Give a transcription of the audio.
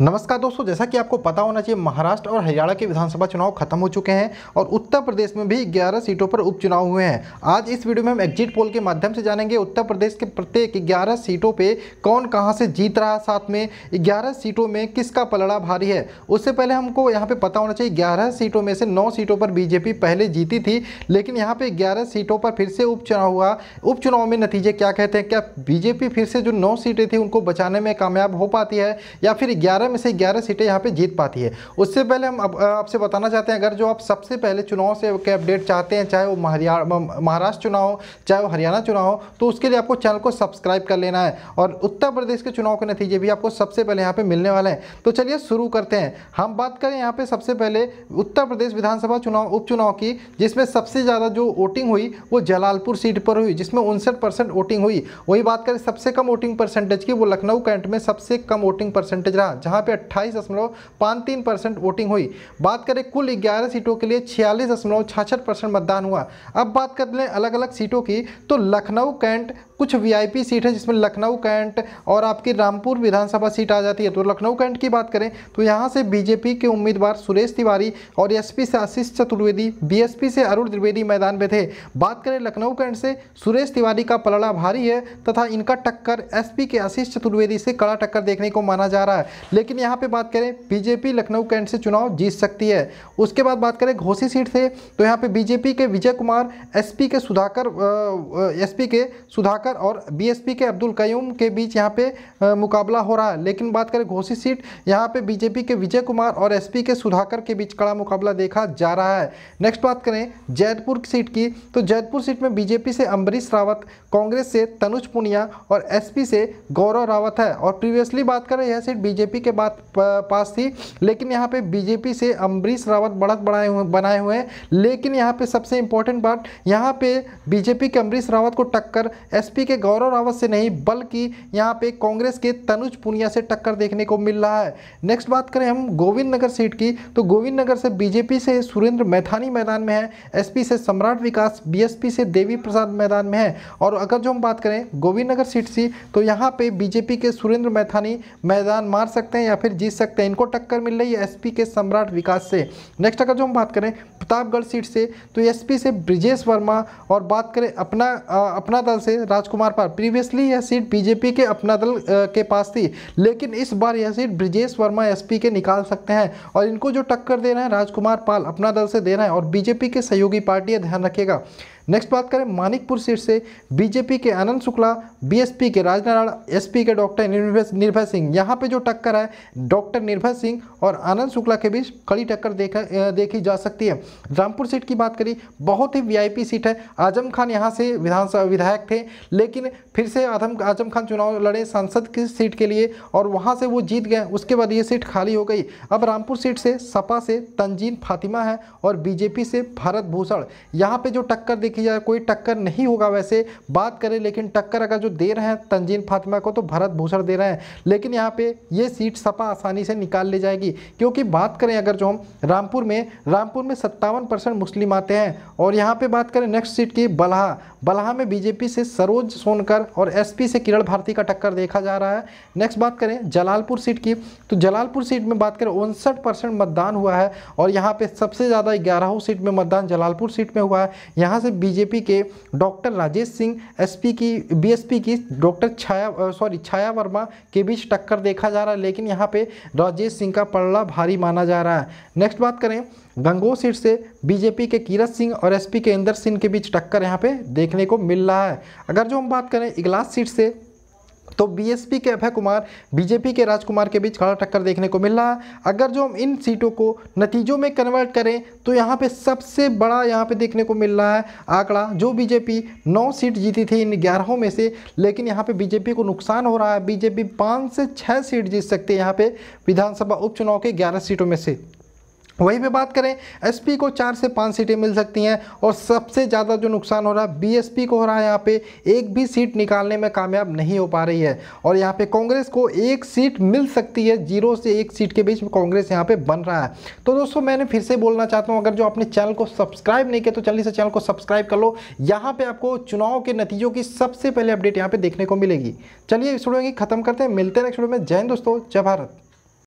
नमस्कार दोस्तों, जैसा कि आपको पता होना चाहिए महाराष्ट्र और हरियाणा के विधानसभा चुनाव खत्म हो चुके हैं और उत्तर प्रदेश में भी 11 सीटों पर उपचुनाव हुए हैं। आज इस वीडियो में हम एग्जिट पोल के माध्यम से जानेंगे उत्तर प्रदेश के प्रत्येक 11 सीटों पे कौन कहां से जीत रहा, साथ में 11 सीटों में किसका पलड़ा भारी है। उससे पहले हमको यहाँ पर पता होना चाहिए 11 सीटों में से 9 सीटों पर बीजेपी पहले जीती थी, लेकिन यहाँ पर 11 सीटों पर फिर से उपचुनाव हुआ। उपचुनाव में नतीजे क्या कहते हैं, क्या बीजेपी फिर से जो 9 सीटें थी उनको बचाने में कामयाब हो पाती है या फिर 11 में से 11 सीटें यहाँ पे जीत पाती है। उससे पहले हम आपसे बताना चाहते हैं, अगर जो आप सबसे पहले चुनाव से के अपडेट चाहते हैं, चाहे वो महाराष्ट्र चुनाव, चाहे वो हरियाणा चुनाव, तो उसके लिए आपको चैनल को सब्सक्राइब कर लेना है और उत्तर प्रदेश के चुनाव के नतीजे भी आपको सबसे पहले यहाँ पे मिलने वाले हैं। तो चलिए शुरू करते हैं। हम बात करें यहाँ पे सबसे पहले उत्तर प्रदेश विधानसभा चुनाव उपचुनाव की, जिसमें सबसे ज़्यादा जो वोटिंग हुई वो जलालपुर सीट पर हुई, जिसमें 59% वोटिंग हुई। वही बात करें सबसे कम वोटिंग परसेंटेज की, वो लखनऊकैंट में सबसे कम वोटिंग परसेंटेज रहा, जहां पे 28.53% वोटिंग हुई। बात करें कुल 11 सीटों के लिए 46.66% मतदान हुआ। अब बात कर लें अलग अलग सीटों की, तो लखनऊकैंट कुछ वीआईपी सीट है, जिसमें लखनऊकैंट और आपकी रामपुर विधानसभा सीट आ जाती है। तो लखनऊकैंट की बात करें तो यहाँ से बीजेपी के उम्मीदवार सुरेश तिवारी और एसपी से आशीष चतुर्वेदी, बीएसपी से अरुण द्विवेदी मैदान में थे। बात करें लखनऊकैंट से सुरेश तिवारी का पलड़ा भारी है तथा इनका टक्कर एसपी के आशीष चतुर्वेदी से कड़ा टक्कर देखने को माना जा रहा है, लेकिन यहाँ पर बात करें बीजेपी लखनऊकैंट से चुनाव जीत सकती है। उसके बाद बात करें घोसी सीट से, तो यहाँ पर बीजेपी के विजय कुमार, एसपी के सुधाकर और बीएसपी के अब्दुल कयूम के बीच यहां पे मुकाबला हो रहा है। लेकिन बात करें घोसी सीट, यहां पे बीजेपी के विजय कुमार और एसपी के सुधाकर के बीच कड़ा मुकाबला देखा जा रहा है। नेक्स्ट बात करें जैदपुर सीट की, तो जैदपुर सीट में बीजेपी से अम्बरीश रावत, कांग्रेस से तनुज पुनिया और एसपी से गौरव रावत है। और प्रीवियसली बात करें यह सीट बीजेपी के पास थी, लेकिन यहाँ पे बीजेपी से अम्बरीश रावत बढ़त बनाए हुए हैं। लेकिन यहाँ पे सबसे इंपॉर्टेंट बात, यहाँ पे बीजेपी के अम्बरीश रावत को टक्कर एसपी के गौरव रावत से नहीं, बल्कि यहां पे कांग्रेस के तनुज पुनिया से टक्कर देखने को मिल रहा है। नेक्स्ट बात करें हम गोविंदनगर सीट की, तो गोविंदनगर से बीजेपी से सुरेंद्र मैथानी मैदान में है, एसपी से सम्राट विकास, बीएसपी से देवी प्रसाद मैदान में है। और अगर जो हम बात करें गोविंदनगर सीट से, तो यहाँ पे बीजेपी के सुरेंद्र मैथानी मैदान मार सकते हैं या फिर जीत सकते हैं, इनको टक्कर मिल रही है एसपी के सम्राट विकास से। नेक्स्ट अगर जो हम बात करें प्रतापगढ़ सीट से, तो एसपी से ब्रिजेश वर्मा और बात करें अपना दल से राजकुमार पर। प्रीवियसली यह सीट बीजेपी के अपना दल के पास थी, लेकिन इस बार यह सीट ब्रिजेश वर्मा एसपी के निकाल सकते हैं और इनको जो टक्कर देना है राजकुमार पाल अपना दल से देना है और बीजेपी के सहयोगी पार्टी है, ध्यान रखिएगा। नेक्स्ट बात करें मानिकपुर सीट से, बीजेपी के आनंद शुक्ला, बीएसपी के राजनारायण, एसपी के डॉक्टर निर्भय सिंह, यहाँ पे जो टक्कर है डॉक्टर निर्भय सिंह और आनंद शुक्ला के बीच कड़ी टक्कर देखी जा सकती है। रामपुर सीट की बात करी, बहुत ही वीआईपी सीट है। आजम खान यहाँ से विधानसभा विधायक थे, लेकिन फिर से आजम खान चुनाव लड़े सांसद की सीट के लिए और वहाँ से वो जीत गए, उसके बाद ये सीट खाली हो गई। अब रामपुर सीट से सपा से तंजीन फातिमा है और बीजेपी से भारत भूषण, यहाँ पे जो टक्कर देखी जाए कोई टक्कर नहीं होगा वैसे बात करें, लेकिन टक्कर अगर जो दे रहे हैं तंजीन फातिमा को तो भारत भूषण दे रहे हैं, लेकिन यहाँ पे ये सीट सपा आसानी से निकाल ले जाएगी। क्योंकि बात करें अगर जो हम रामपुर में 57% मुस्लिम आते हैं। और यहाँ पे बात करें नेक्स्ट सीट की बलहा में बीजेपी से सरोज सोनकर और एसपी से किरण भारती का टक्कर देखा जा रहा है। नेक्स्ट बात करें जलालपुर सीट की, तो जलालपुर सीट में बात करें 59% मतदान हुआ है और यहाँ पे सबसे ज़्यादा 11 सीट में मतदान जलालपुर सीट में हुआ है। यहाँ से बीजेपी के डॉक्टर राजेश सिंह, बीएसपी की डॉक्टर छाया वर्मा के बीच टक्कर देखा जा रहा है, लेकिन यहाँ पे राजेश सिंह का पलड़ा भारी माना जा रहा है। नेक्स्ट बात करें गंगोह सीट से, बीजेपी के कीरत सिंह और एसपी के इंदर सिंह के बीच टक्कर यहाँ पे देखने को मिल रहा है। अगर जो हम बात करें इगलास सीट से, तो बीएसपी के अभय कुमार, बीजेपी के राजकुमार के बीच कड़ा टक्कर देखने को मिल रहा है। अगर जो हम इन सीटों को नतीजों में कन्वर्ट करें, तो यहाँ पे सबसे बड़ा यहाँ पे देखने को मिल रहा है आंकड़ा, जो बीजेपी 9 सीट जीती थी इन 11 में से, लेकिन यहाँ पे बीजेपी को नुकसान हो रहा है। बीजेपी 5 से 6 सीट जीत सकती है यहाँ पे विधानसभा उपचुनाव के 11 सीटों में से। वहीं पे बात करें एसपी को 4 से 5 सीटें मिल सकती हैं और सबसे ज़्यादा जो नुकसान हो रहा है बीएसपी को हो रहा है, यहाँ पे एक भी सीट निकालने में कामयाब नहीं हो पा रही है। और यहाँ पे कांग्रेस को 1 सीट मिल सकती है, 0 से 1 सीट के बीच में कांग्रेस यहाँ पे बन रहा है। तो दोस्तों मैंने फिर से बोलना चाहता हूँ, अगर जो आपने चैनल को सब्सक्राइब नहीं किया तो जल्दी से चैनल को सब्सक्राइब कर लो, यहाँ पर आपको चुनाव के नतीजों की सबसे पहले अपडेट यहाँ पर देखने को मिलेगी। चलिए इस वीडियो को खत्म करते हैं, मिलते हैं नेक्स्ट वीडियो में। जय हिंद दोस्तों, जय भारत।